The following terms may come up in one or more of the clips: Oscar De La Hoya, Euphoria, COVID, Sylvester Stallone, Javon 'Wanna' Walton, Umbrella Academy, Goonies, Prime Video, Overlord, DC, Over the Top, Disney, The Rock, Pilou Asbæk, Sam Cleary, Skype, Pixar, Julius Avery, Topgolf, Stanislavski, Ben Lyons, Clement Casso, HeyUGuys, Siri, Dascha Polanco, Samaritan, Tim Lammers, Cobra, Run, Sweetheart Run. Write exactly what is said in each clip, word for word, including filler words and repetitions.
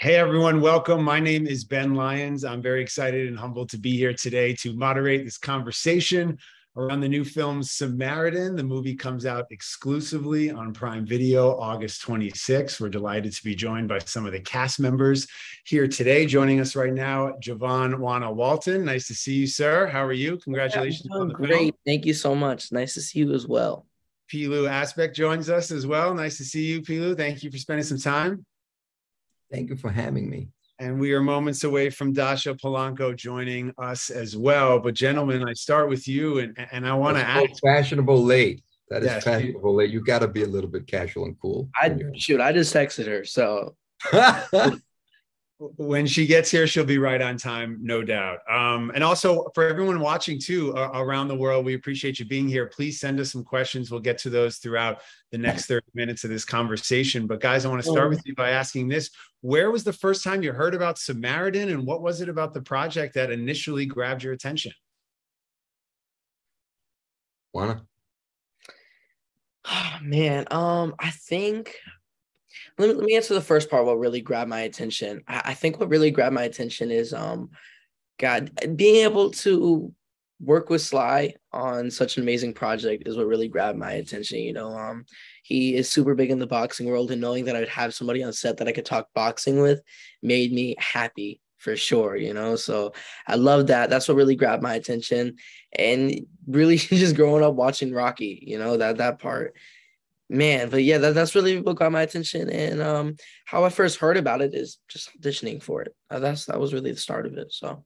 Hey everyone, welcome. My name is Ben Lyons. I'm very excited and humbled to be here today to moderate this conversation around the new film Samaritan. The movie comes out exclusively on Prime Video August twenty-sixth. We're delighted to be joined by some of the cast members here today. Joining us right now, Javon 'Wanna' Walton. Nice to see you, sir. How are you? Congratulations on the film. Great. Thank you so much. Nice to see you as well. Pilou Asbæk joins us as well. Nice to see you, Pilou. Thank you for spending some time. Thank you for having me. And we are moments away from Dascha Polanco joining us as well. But gentlemen, I start with you, and, and I want to ask. Fashionable late. That is yes, fashionable late. You got to be a little bit casual and cool. I shoot. I just texted her, so. When she gets here, she'll be right on time, no doubt. Um, and also for everyone watching too uh, around the world, we appreciate you being here. Please send us some questions. We'll get to those throughout the next thirty minutes of this conversation. But guys, I want to start with you by asking this. Where was the first time you heard about Samaritan, and what was it about the project that initially grabbed your attention? Wanna? Oh, man, um, I think... Let me, let me answer the first part. What really grabbed my attention? I, I think what really grabbed my attention is, um, God, being able to work with Sly on such an amazing project is what really grabbed my attention. You know, um, he is super big in the boxing world, and knowing that I would have somebody on set that I could talk boxing with made me happy for sure. You know, so I love that. That's what really grabbed my attention, and really just growing up watching Rocky. You know, that that part. Man, but yeah, that, that's really what got my attention. And um, how I first heard about it is just auditioning for it. Uh, that's That was really the start of it. So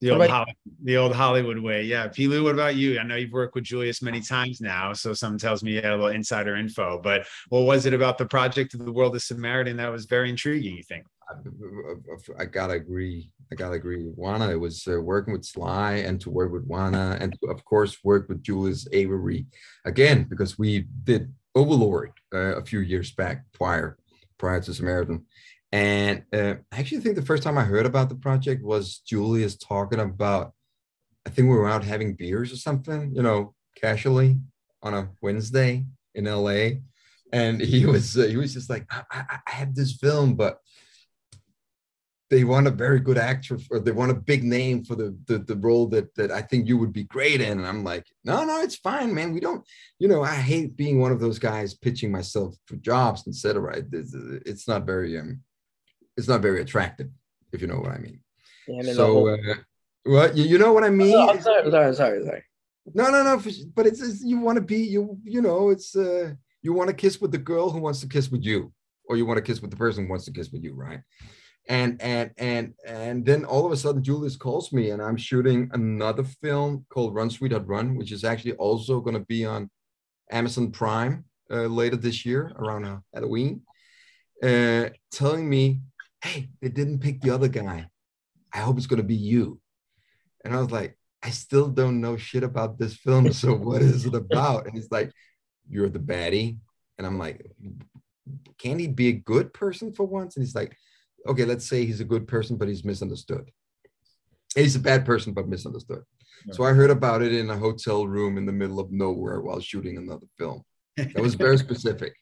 the old, Holly, the old Hollywood way. Yeah. Pilou, what about you? I know you've worked with Julius many times now, so something tells me you had a little insider info. But what was it about the project of The World of Samaritan that was very intriguing, you think? I, I got to agree. I got to agree. Wanna, it was uh, working with Sly, and to work with Wanna, and to, of course, work with Julius Avery again, because we did Overlord uh, a few years back prior prior to Samaritan. And uh, I actually think the first time I heard about the project was Julius talking about, I think we were out having beers or something, you know, casually on a Wednesday in L A. And he was, uh, he was just like, I, I, I have this film, but they want a very good actor, or they want a big name for the, the, the role that, that I think you would be great in. And I'm like, no, no, it's fine, man. We don't, you know, I hate being one of those guys pitching myself for jobs, et cetera. It's, it's not very, um, it's not very attractive, if you know what I mean. Yeah, so, uh, well, you, you know what I mean? Oh, I'm sorry, I'm sorry, I'm sorry, sorry. No, no, no. For, but it's, it's you want to be, you, you know, it's, uh, you want to kiss with the girl who wants to kiss with you, or you want to kiss with the person who wants to kiss with you, right? And and and and then all of a sudden, Julius calls me, and I'm shooting another film called Run, Sweetheart Run, which is actually also going to be on Amazon Prime uh, later this year around uh, Halloween. Uh, telling me, hey, they didn't pick the other guy. I hope it's going to be you. And I was like, I still don't know shit about this film. So what is it about? And he's like, you're the baddie. And I'm like, can he be a good person for once? And he's like, okay, let's say he's a good person, but he's misunderstood. He's a bad person, but misunderstood. Yeah. So I heard about it in a hotel room in the middle of nowhere while shooting another film. That was very specific.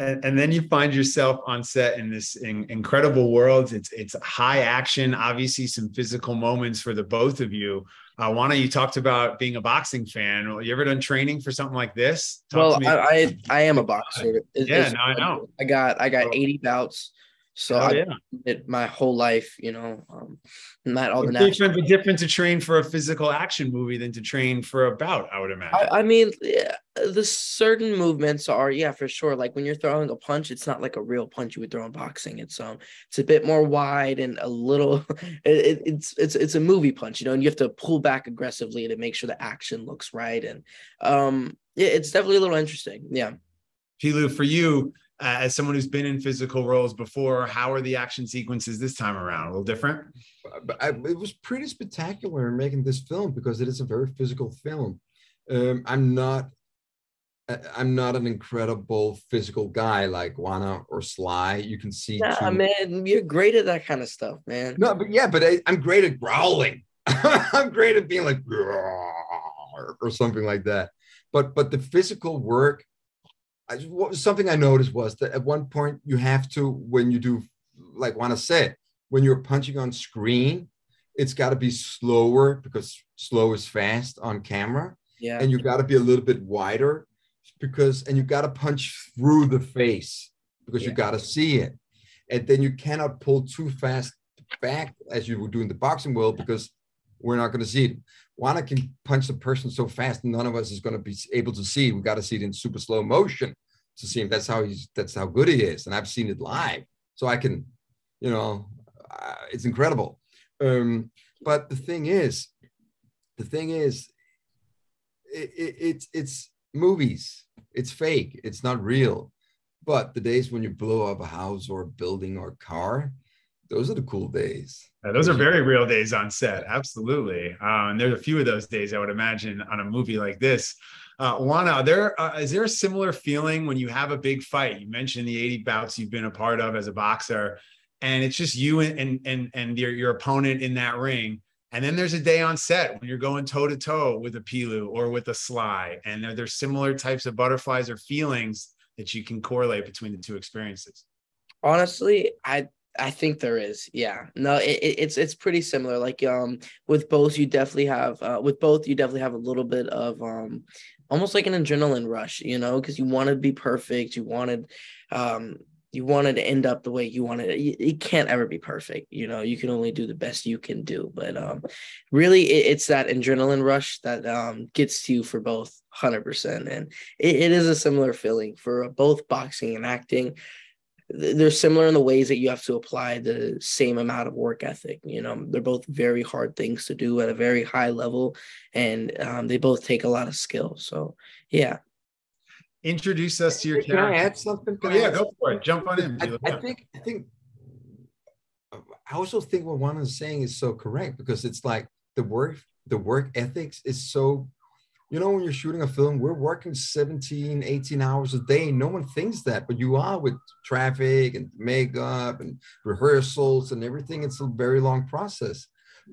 And, and then you find yourself on set in this in, incredible world. It's, it's high action, obviously some physical moments for the both of you. Uh, Wanna, you talked about being a boxing fan. Well, you ever done training for something like this? Talk well, to me. I, I I am a boxer. It's, yeah, it's, no, I know. I got I got oh. eighty bouts. So oh, I've yeah. done my whole life, you know, um, not all it's the different, but different to train for a physical action movie than to train for a bout, I would imagine. I, I mean, yeah, the certain movements are, yeah, for sure. Like when you're throwing a punch, it's not like a real punch you would throw in boxing. It's um, it's a bit more wide and a little, it, it's it's it's a movie punch, you know, and you have to pull back aggressively to make sure the action looks right. And um, yeah, it's definitely a little interesting. Yeah, Pilou, for you. Uh, as someone who's been in physical roles before, how are the action sequences this time around? A little different? I, it was pretty spectacular in making this film because it is a very physical film. Um, I'm not, I'm not an incredible physical guy like Wanna or Sly. You can see. Nah, two... man, you're great at that kind of stuff, man. No, but yeah, but I, I'm great at growling. I'm great at being like or something like that. But but the physical work. I, what, something I noticed was that at one point you have to, when you do like Wanna said, when you're punching on screen, it's got to be slower because slow is fast on camera. Yeah. And you got to be a little bit wider because, and you got to punch through the face because yeah. you got to see it. And then you cannot pull too fast back as you would do in the boxing world because we're not going to see it. Wanna can punch the person so fast, none of us is going to be able to see. We got to see it in super slow motion to see him. That's how he's, that's how good he is. And I've seen it live. So I can, you know, uh, it's incredible. Um, but the thing is, the thing is, it, it, it's, it's movies. It's fake. It's not real. But the days when you blow up a house or a building or a car, those are the cool days. Yeah, those are very real days on set. Absolutely. Um, and there's a few of those days, I would imagine, on a movie like this. Uh, Wanna, there, uh, is there a similar feeling when you have a big fight? You mentioned the eighty bouts you've been a part of as a boxer, and it's just you and, and, and, and your, your opponent in that ring. And then there's a day on set when you're going toe to toe with a Pilou or with a Sly. And there, there's similar types of butterflies or feelings that you can correlate between the two experiences? Honestly, I I think there is. Yeah, no, it, it's it's pretty similar. Like um, with both, you definitely have uh, with both, you definitely have a little bit of um, almost like an adrenaline rush, you know, because you want to be perfect. You wanted, um, you wanted to end up the way you wanted. It, it can't ever be perfect, you know. You can only do the best you can do. But um, really, it, it's that adrenaline rush that um gets to you for both. one hundred percent. And it, it is a similar feeling for both boxing and acting. They're similar in the ways that you have to apply the same amount of work ethic. You know, they're both very hard things to do at a very high level, and um, they both take a lot of skill. So, yeah. Introduce us to your character. Can I add something? Can oh, yeah, add go something? for it. Jump on in. I, I think, I think, I also think what Wanna is saying is so correct, because it's like the work, the work ethics is so. You know, when you're shooting a film, we're working seventeen, eighteen hours a day. No one thinks that, but you are, with traffic and makeup and rehearsals and everything. It's a very long process.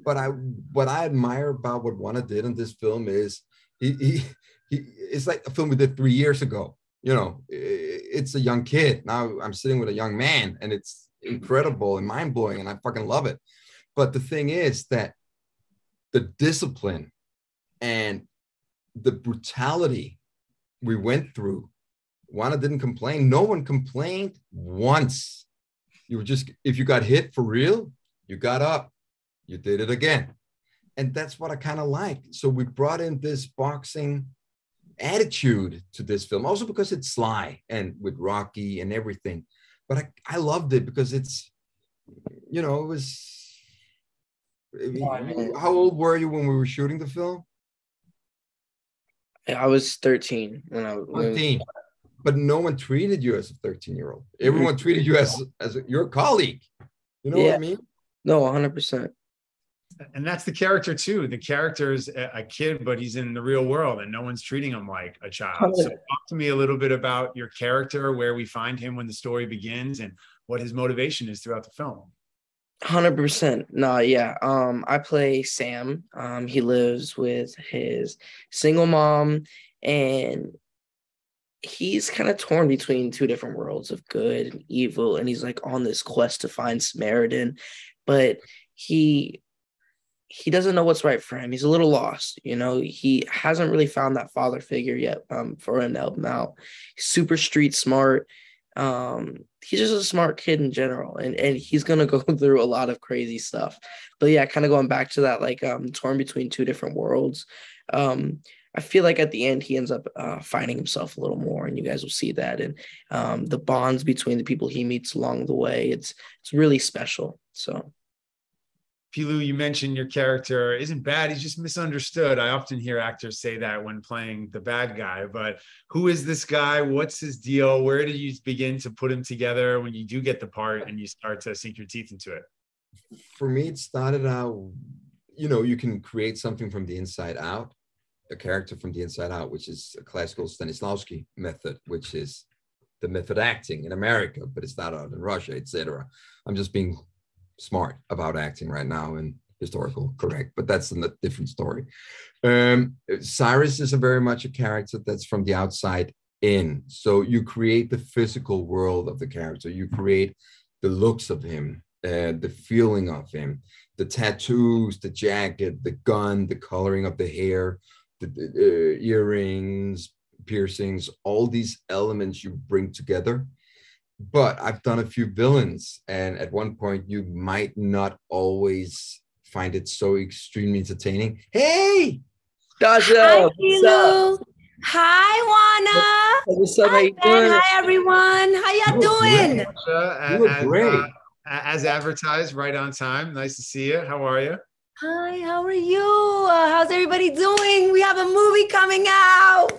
But I, what I admire about what Wanna did in this film is he, he, he, it's like a film we did three years ago. You know, it's a young kid. Now I'm sitting with a young man, and it's incredible and mind-blowing, and I fucking love it. But the thing is that the discipline and the brutality we went through, Wanna didn't complain. No one complained once. You were just, if you got hit for real, you got up, you did it again. And that's what I kind of like. So we brought in this boxing attitude to this film, also because it's Sly and with Rocky and everything. But I, I loved it because it's, you know, it was, how old were you when we were shooting the film? I was thirteen when I was thirteen, but no one treated you as a thirteen year old. Everyone treated you as as your colleague. You know yeah. what I mean? No, one hundred percent. And that's the character too. The character is a kid, but he's in the real world, and no one's treating him like a child. So talk to me a little bit about your character, where we find him when the story begins, and what his motivation is throughout the film. one hundred percent. No, yeah. Um, I play Sam. Um, he lives with his single mom, and he's kind of torn between two different worlds of good and evil. And he's like on this quest to find Samaritan, but he he doesn't know what's right for him. He's a little lost. You know, he hasn't really found that father figure yet um, for him to help him out. He's super street smart. Um, he's just a smart kid in general, and, and he's going to go through a lot of crazy stuff. But yeah, kind of going back to that, like, um, torn between two different worlds. Um, I feel like at the end, he ends up uh, finding himself a little more, and you guys will see that. And, um, the bonds between the people he meets along the way, it's, it's really special. So. Pilou, you mentioned your character isn't bad. He's just misunderstood. I often hear actors say that when playing the bad guy, but who is this guy? What's his deal? Where did you begin to put him together when you do get the part and you start to sink your teeth into it? For me, it started out, you know, you can create something from the inside out, a character from the inside out, which is a classical Stanislavski method, which is the method acting in America, but it's not out in Russia, et cetera. I'm just being smart about acting right now and historical correct, but that's a different story. Um, Cyrus is a very much a character that's from the outside in. So you create the physical world of the character. You create the looks of him, uh, the feeling of him, the tattoos, the jacket, the gun, the coloring of the hair, the, the uh, earrings, piercings, all these elements you bring together. But I've done a few villains, and at one point you might not always find it so extremely entertaining. Hey, Dascha! Hi, Pilou. Hi, Wanna. What's up? Hi, Ben. Hi, everyone. How y'all doing? Great. Uh, you look great. Uh, as advertised, right on time. Nice to see you. How are you? Hi. How are you? Uh, how's everybody doing? We have a movie coming out.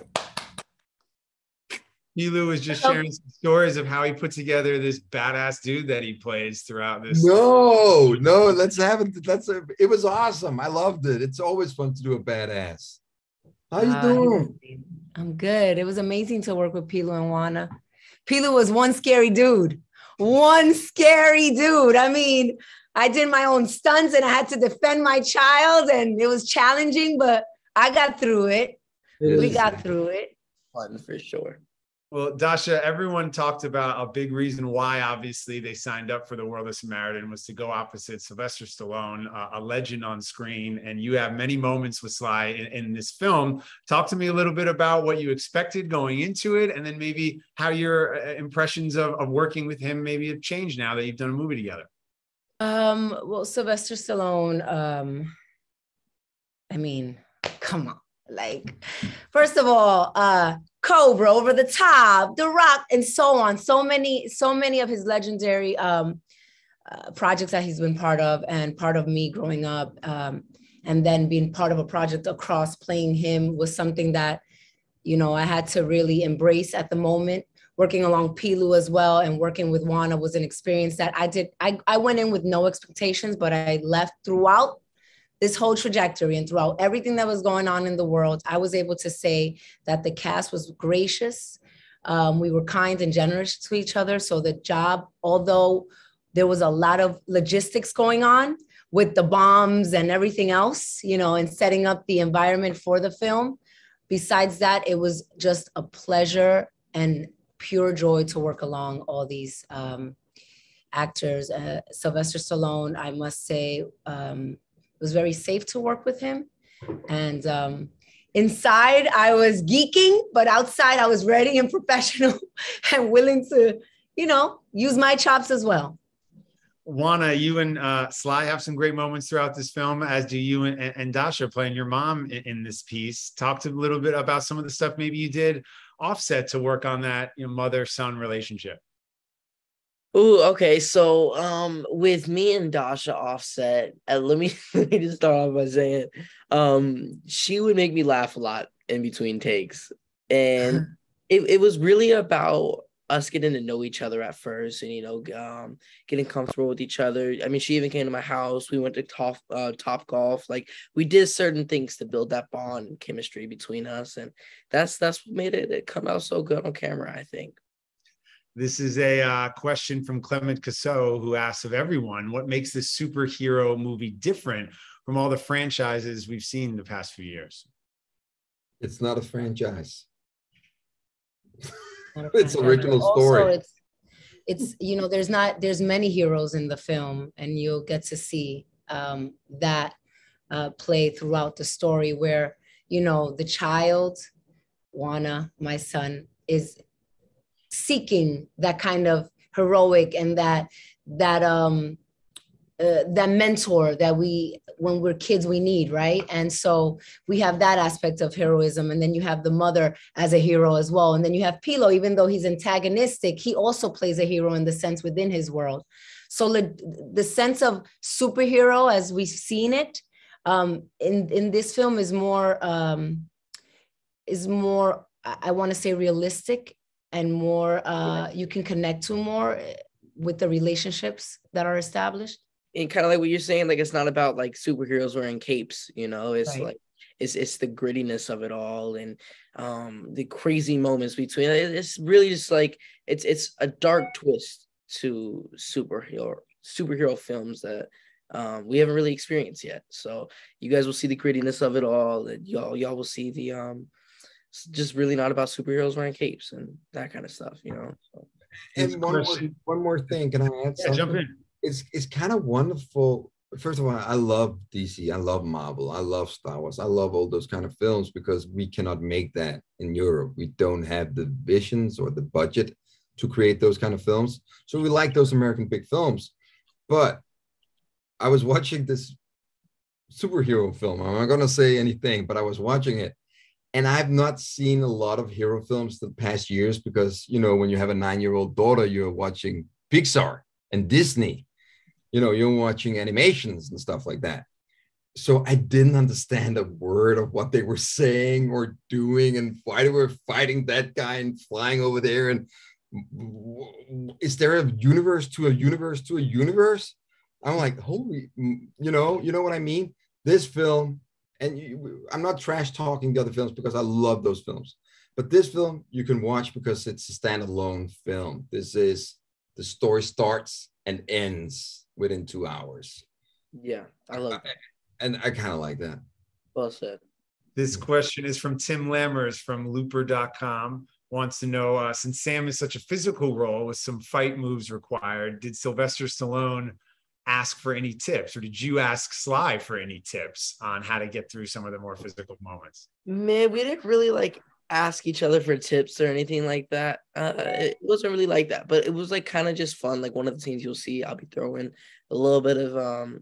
Pilou was just sharing some stories of how he put together this badass dude that he plays throughout this. No, no, let's have it. That's a, it was awesome. I loved it. It's always fun to do a badass. How you uh, doing? I'm good. It was amazing to work with Pilou and Wanna. Pilou was one scary dude. One scary dude. I mean, I did my own stunts and I had to defend my child, and it was challenging, but I got through it. it we got through it. Fun for sure. Well, Dascha, everyone talked about a big reason why, obviously, they signed up for the world of Samaritan was to go opposite Sylvester Stallone, uh, a legend on screen. And you have many moments with Sly in, in this film. Talk to me a little bit about what you expected going into it, and then maybe how your impressions of, of working with him maybe have changed now that you've done a movie together. Um, well, Sylvester Stallone, um, I mean, come on. Like, first of all, uh, Cobra, Over the Top, The Rock, and so on. So many, so many of his legendary um, uh, projects that he's been part of, and part of me growing up, um, and then being part of a project across playing him was something that, you know, I had to really embrace at the moment. Working along Pilou as well and working with Wanna was an experience that I did. I, I went in with no expectations, but I left throughout this whole trajectory and throughout everything that was going on in the world, I was able to say that the cast was gracious. Um, we were kind and generous to each other. So the job, although there was a lot of logistics going on with the bombs and everything else, you know, and setting up the environment for the film, besides that, it was just a pleasure and pure joy to work along all these um, actors. Uh, Sylvester Stallone, I must say, um, it was very safe to work with him. And um, inside I was geeking, but outside I was ready and professional and willing to, you know, use my chops as well. Wanna, you and uh, Sly have some great moments throughout this film, as do you and, and Dascha playing your mom in, in this piece. Talk to a little bit about some of the stuff maybe you did offset to work on that, you know, mother-son relationship. Ooh, okay, so um, with me and Dascha offset, uh, let me let me just start off by saying, um, she would make me laugh a lot in between takes, and it it was really about us getting to know each other at first, and you know, um, getting comfortable with each other. I mean, she even came to my house. We went to top uh, Topgolf. Like, we did certain things to build that bond and chemistry between us, and that's that's what made it, it come out so good on camera, I think. This is a uh, question from Clement Casso, who asks of everyone, what makes this superhero movie different from all the franchises we've seen the past few years? It's not a franchise. Not a franchise. It's original story. Also, it's, it's, you know, there's not, there's many heroes in the film, and you'll get to see um, that uh, play throughout the story where, you know, the child, Wanna, my son, is seeking that kind of heroic and that that um uh, that mentor that we, when we're kids, we need, right? And so we have that aspect of heroism, and then you have the mother as a hero as well, and then you have Pilou, even though he's antagonistic, he also plays a hero in the sense within his world. So the sense of superhero as we've seen it um in in this film is more um is more I want to say realistic, and more uh, you can connect to more with the relationships that are established. And kind of like what you're saying, like, it's not about like superheroes wearing capes, you know, it's right. like, it's it's the grittiness of it all, and um, the crazy moments between, it's really just like, it's it's a dark twist to superhero, superhero films that um, we haven't really experienced yet. So you guys will see the grittiness of it all, and y'all y'all will see the, um, it's just really not about superheroes wearing capes and that kind of stuff, you know. So. and one more, one more thing. Can I add yeah, something? Jump in. It's it's kind of wonderful. First of all, I love D C. I love Marvel. I love Star Wars. I love all those kind of films because we cannot make that in Europe. We don't have the visions or the budget to create those kind of films. So we like those American big films. But I was watching this superhero film. I'm not going to say anything, but I was watching it. And I've not seen a lot of hero films the past years because, you know, when you have a nine-year-old daughter, you're watching Pixar and Disney. You know, you're watching animations and stuff like that. So I didn't understand a word of what they were saying or doing and why they were fighting that guy and flying over there. And is there a universe to a universe to a universe? I'm like, holy, you know, you know what I mean? This film, and you, I'm not trash talking the other films because I love those films. But this film you can watch because it's a standalone film. This is, the story starts and ends within two hours. Yeah, I love that. And I kind of like that. Well said. This question is from Tim Lammers from Looper dot com. Wants to know, uh, since Sam is such a physical role with some fight moves required, did Sylvester Stallone ask for any tips, or did you ask Sly for any tips on how to get through some of the more physical moments? Man, we didn't really like ask each other for tips or anything like that. Uh, it wasn't really like that, but it was like kind of just fun. Like one of the scenes you'll see, I'll be throwing a little bit of um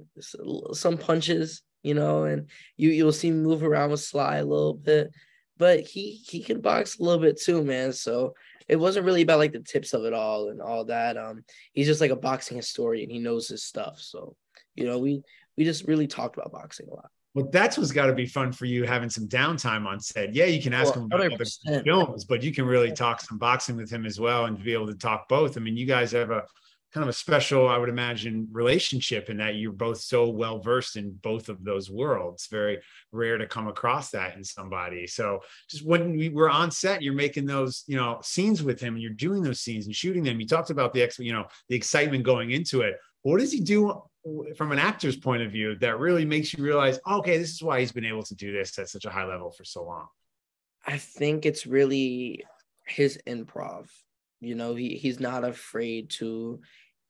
some punches, you know, and you you'll see me move around with Sly a little bit, but he he can box a little bit too, man. So it wasn't really about like the tips of it all and all that. Um, he's just like a boxing historian. He knows his stuff. So you know, we we just really talked about boxing a lot. Well, that's what's got to be fun for you, having some downtime on set. Yeah, you can ask well, him about other films, but you can really talk some boxing with him as well and be able to talk both. I mean, you guys have a kind of a special, I would imagine, relationship in that you're both so well-versed in both of those worlds. Very rare to come across that in somebody. So just when we were on set, you're making those, you know, scenes with him and you're doing those scenes and shooting them. You talked about the, you know, the excitement going into it. What does he do from an actor's point of view that really makes you realize, oh, okay, this is why he's been able to do this at such a high level for so long? I think it's really his improv. You know, he he's not afraid to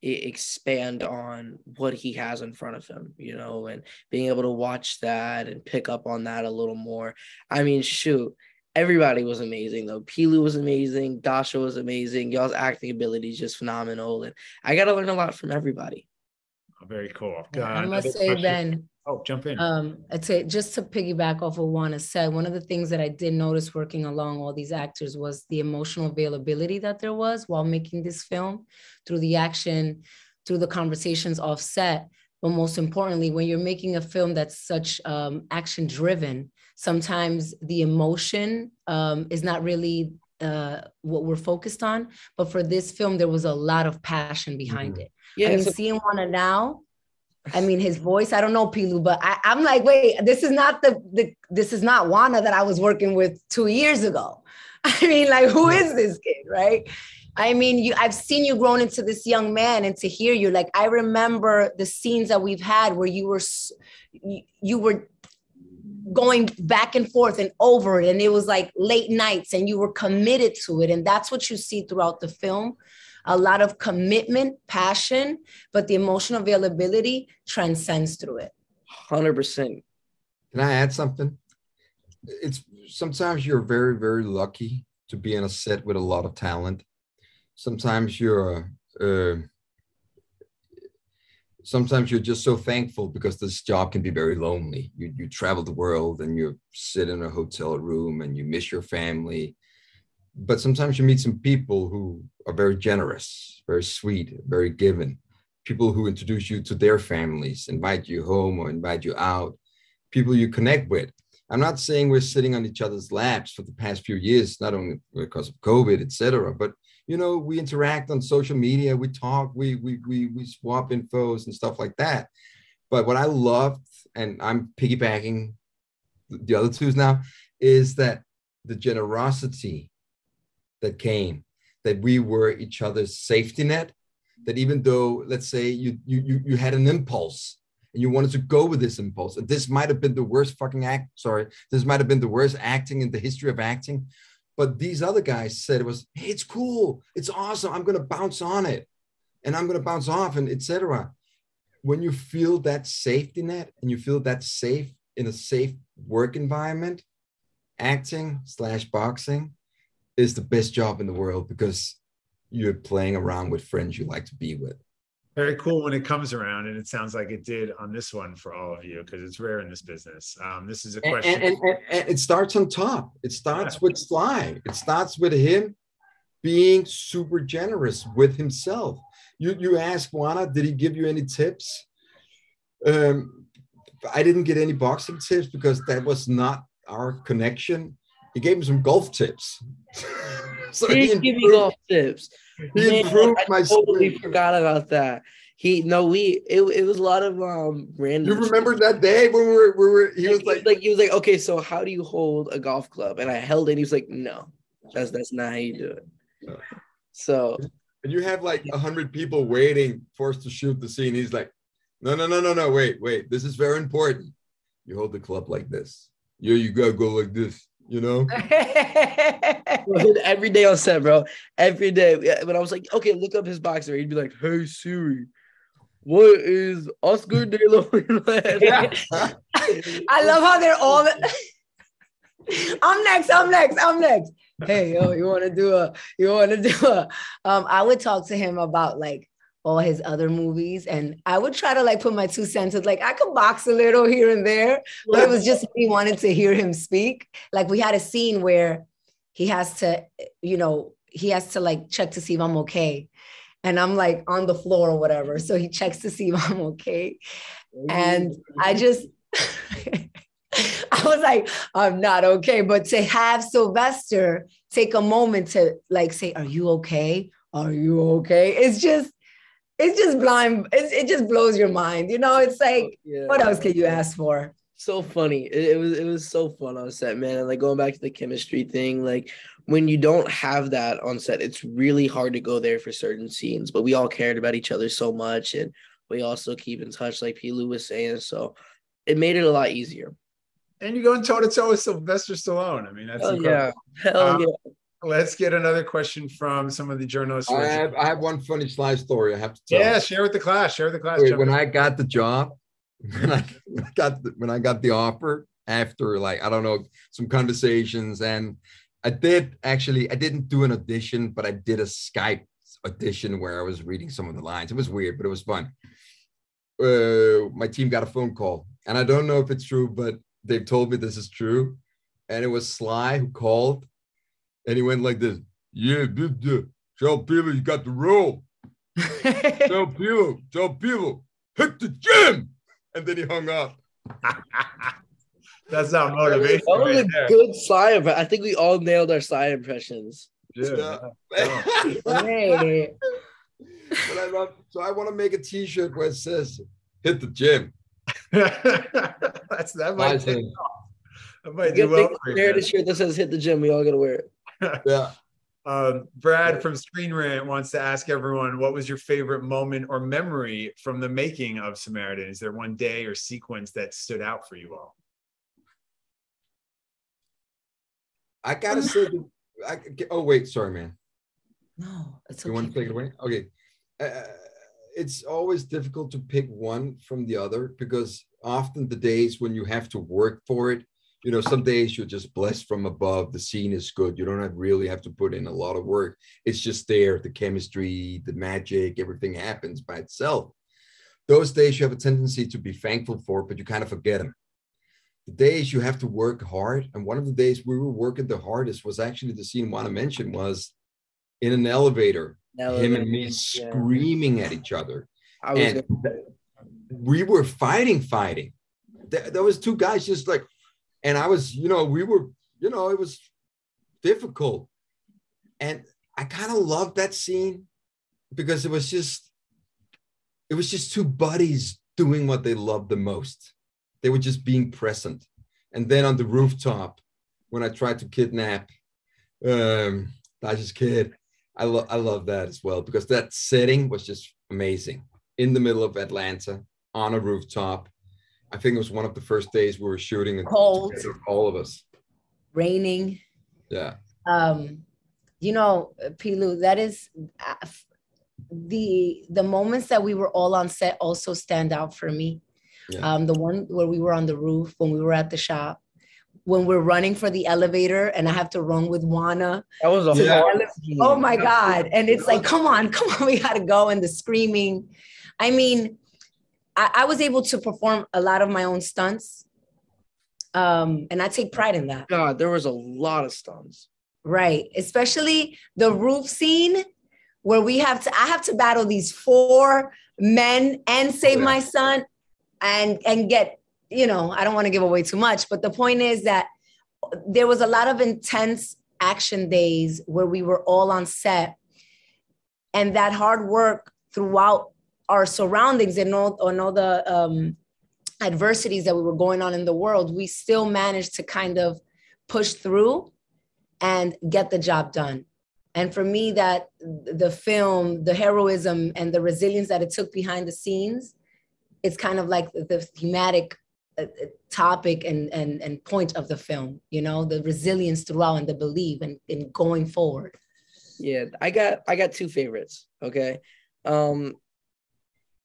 expand on what he has in front of him, you know, and being able to watch that and pick up on that a little more. I mean, shoot, everybody was amazing though. Pilou was amazing. Dascha was amazing. Y'all's acting ability is just phenomenal. And I got to learn a lot from everybody. Very cool. Uh, I must say, question. Ben. Oh, jump in. Um, I'd say just to piggyback off of what Juana said, one of the things that I did notice working along all these actors was the emotional availability that there was while making this film, through the action, through the conversations off set. But most importantly, when you're making a film that's such um, action driven, sometimes the emotion um, is not really uh, what we're focused on. But for this film, there was a lot of passion behind mm-hmm. it. Yeah, I mean, seeing Juana now, I mean, his voice, I don't know, Pilou, but I, I'm like, wait, this is not the, the, this is not Juana that I was working with two years ago. I mean, like, who is this kid, right? I mean, you, I've seen you grown into this young man, and to hear you, like, I remember the scenes that we've had where you were, you were going back and forth and over it, and it was like late nights, and you were committed to it, and that's what you see throughout the film. A lot of commitment, passion, but the emotional availability transcends through it. one hundred percent. Can I add something? It's sometimes you're very, very lucky to be on a set with a lot of talent. Sometimes you're, uh, sometimes you're just so thankful because this job can be very lonely. You, you travel the world and you sit in a hotel room and you miss your family. But sometimes you meet some people who are very generous, very sweet, very given. People who introduce you to their families, invite you home or invite you out. People you connect with. I'm not saying we're sitting on each other's laps for the past few years, not only because of COVID, et cetera, but you know, we interact on social media, we talk, we we we we swap infos and stuff like that. But what I loved, and I'm piggybacking the other twos now, is that the generosity that came, that we were each other's safety net, that even though, let's say you, you, you had an impulse and you wanted to go with this impulse, and this might've been the worst fucking act, sorry, this might've been the worst acting in the history of acting, But these other guys said it was, hey, it's cool, it's awesome, I'm going to bounce on it, and I'm going to bounce off, and et cetera. When you feel that safety net and you feel that safe in a safe work environment, acting slash boxing is the best job in the world because you're playing around with friends you like to be with. Very cool when it comes around, and it sounds like it did on this one for all of you, because it's rare in this business. Um, this is a question. And, and, and, and it starts on top. It starts yeah. with Sly. It starts with him being super generous with himself. You you asked Juana, did he give you any tips? Um, I didn't get any boxing tips because that was not our connection. He gave him some golf tips. So he didn't give me golf tips. He improved Man, I my totally speed. Forgot about that. He no, we it, it was a lot of um random. You remember that day when we were, we were he was like, like he was like, okay, so how do you hold a golf club? And I held it, and he was like, no, that's that's not how you do it. No. So and you have like a hundred people waiting for us to shoot the scene. He's like, no, no, no, no, no, wait, wait, this is very important. You hold the club like this. Yeah, you gotta go like this. You know, every day on set, bro. Every day when I was like, okay, look up his boxer, he'd be like, hey Siri, what is Oscar De La Hoya? I love how they're all the I'm next, I'm next, I'm next. Hey, yo, you want to do a, you want to do a, um, I would talk to him about like all his other movies, and I would try to like put my two cents of like, I could box a little here and there, but it was just we wanted to hear him speak. Like we had a scene where he has to, you know, he has to like check to see if I'm okay. And I'm like on the floor or whatever. So he checks to see if I'm okay. And I just, I was like, I'm not okay. But to have Sylvester take a moment to like say, are you okay? Are you okay? It's just, It's just blind. It's, it just blows your mind. You know, it's like, yeah. What else can you ask for? So funny. It, it was, it was so fun on set, man. And like going back to the chemistry thing, like when you don't have that on set, it's really hard to go there for certain scenes, but we all cared about each other so much. And we also keep in touch, like Pilou was saying. So it made it a lot easier. And you're going toe to toe with Sylvester Stallone. I mean, that's Hell yeah. Hell um, yeah. Let's get another question from some of the journalists. I have, I have one funny Sly story I have to tell. Yeah, share with the class. Share with the class. Wait, when I got the job, when I got the, when I got the offer after like I don't know some conversations, and I did actually I didn't do an audition, but I did a Skype audition where I was reading some of the lines. It was weird, but it was fun. Uh, my team got a phone call, and I don't know if it's true, but they've told me this is true, and it was Sly who called. And he went like this, yeah, tell people you got the role. tell people, tell people, hit the gym. And then he hung up. That's not motivation. That was right a there. Good Sly. I think we all nailed our Sly impressions. Yeah. Yeah. Hey. But I love, so I want to make a T-shirt where it says, hit the gym. That's that might take off. That might do well for you. Wear the shirt that says hit the gym. We all got to wear it. Yeah. Um, Brad from Screen Rant wants to ask everyone, what was your favorite moment or memory from the making of Samaritan? Is there one day or sequence that stood out for you all? I gotta say, I, oh wait, sorry, man. No, it's okay. You want to take it away? Okay. Uh, it's always difficult to pick one from the other because often the days when you have to work for it, you know, some days you're just blessed from above. The scene is good. You don't have really have to put in a lot of work. It's just there. The chemistry, the magic, everything happens by itself. Those days you have a tendency to be thankful for, but you kind of forget them. The days you have to work hard. And one of the days we were working the hardest was actually the scene Juana mentioned was in an elevator, elevator. him and me yeah. screaming at each other. I was and gonna... we were fighting, fighting. There, there was two guys just like, and I was, you know, we were, you know, it was difficult. And I kind of loved that scene because it was just, it was just two buddies doing what they loved the most. They were just being present. And then on the rooftop, when I tried to kidnap um, Dasha's kid, I, lo I love that as well because that setting was just amazing. In the middle of Atlanta, on a rooftop. I think it was one of the first days we were shooting. Cold. Together, all of us. Raining. Yeah. Um, you know, Pilou, that is uh, the the moments that we were all on set also stand out for me. Yeah. Um, the one where we were on the roof, when we were at the shop, when we're running for the elevator and I have to run with Wanna. That was a yeah. Oh my God. And it's like, come on, come on, we gotta go. And the screaming. I mean, I, I was able to perform a lot of my own stunts. Um, and I take pride in that. God, there was a lot of stunts. Right. Especially the roof scene where we have to, I have to battle these four men and save yeah. my son and, and get, you know, I don't want to give away too much, but the point is that there was a lot of intense action days where we were all on set, and that hard work throughout our surroundings and all, and all the um, adversities that we were going on in the world, we still managed to kind of push through and get the job done. And for me, that the film, the heroism and the resilience that it took behind the scenes, it's kind of like the thematic topic and, and, and point of the film, you know, the resilience throughout and the belief and, and going forward. Yeah, I got I got two favorites, okay? Um,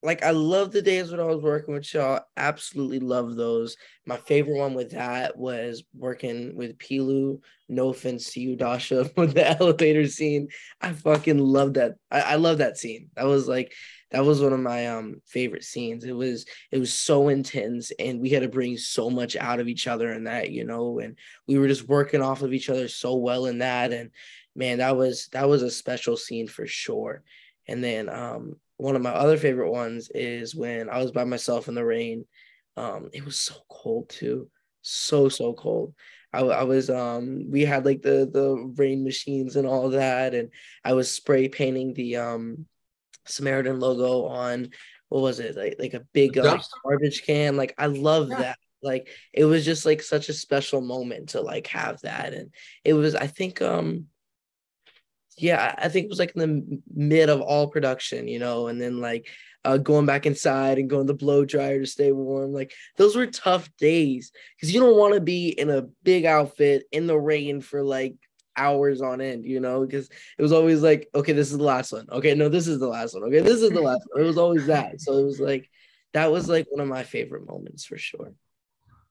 like, I love the days when I was working with y'all. Absolutely love those. My favorite one with that was working with Pilou. No offense to you, Dascha, with the elevator scene. I fucking love that. I, I love that scene. That was like... That was one of my um, favorite scenes. It was it was so intense, and we had to bring so much out of each other in that, you know, and we were just working off of each other so well in that. And man, that was that was a special scene for sure. And then um, one of my other favorite ones is when I was by myself in the rain. Um, it was so cold too, so so cold. I, I was um, we had like the the rain machines and all that, and I was spray painting the um. Samaritan logo on, what was it, like like a big uh, like garbage can. Like, I love yeah. that. Like, it was just like such a special moment to like have that. And it was, I think um yeah I think it was like in the mid of all production, you know, and then like uh going back inside and going to the blow dryer to stay warm. Like, those were tough days because you don't want to be in a big outfit in the rain for like hours on end, you know, because it was always like, okay, this is the last one, okay, no, this is the last one, okay, this is the last one. It was always that. So it was like, that was like one of my favorite moments for sure.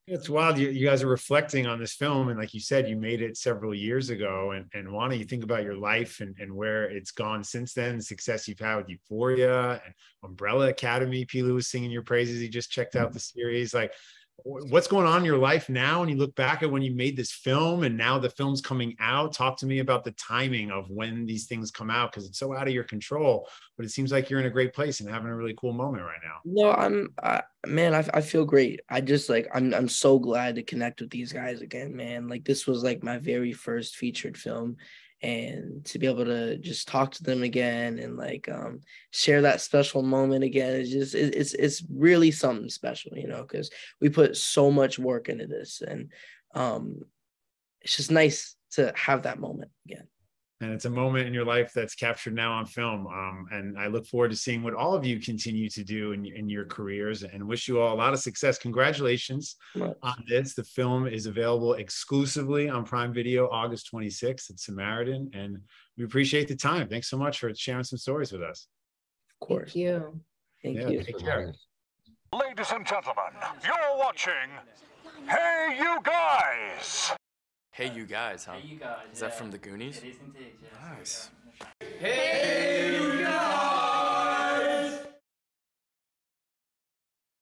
It's wild, you, you guys are reflecting on this film, and like you said, you made it several years ago, and, and Wanna, you think about your life and, and where it's gone since then, the success you've had with Euphoria and Umbrella Academy. Pilou was singing your praises, he just checked out the series. Like, what's going on in your life now? And you look back at when you made this film and now the film's coming out. Talk to me about the timing of when these things come out, because it's so out of your control, but it seems like you're in a great place and having a really cool moment right now. No, I'm, I, man, I, I feel great. I just like, I'm, I'm so glad to connect with these guys again, man. Like, this was like my very first featured film, and to be able to just talk to them again and like um share that special moment again, it's just it, it's it's really something special, you know, because we put so much work into this, and um it's just nice to have that moment again. And it's a moment in your life that's captured now on film. Um, and I look forward to seeing what all of you continue to do in, in your careers, and wish you all a lot of success. Congratulations right. on this. The film is available exclusively on Prime Video, August twenty-sixth at Samaritan. And we appreciate the time. Thanks so much for sharing some stories with us. Of course. Thank you. Thank yeah, you. Take care. Ladies and gentlemen, you're watching Hey You Guys. Hey You Guys, huh? Hey You Guys, is yeah. that from the Goonies? It is indeed, yeah. Nice. Hey You Guys!